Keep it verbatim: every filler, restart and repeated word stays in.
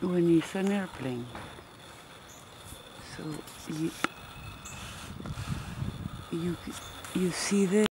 when it's an airplane. So you you you see the